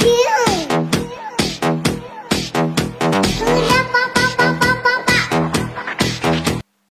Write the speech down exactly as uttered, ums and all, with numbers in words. pew.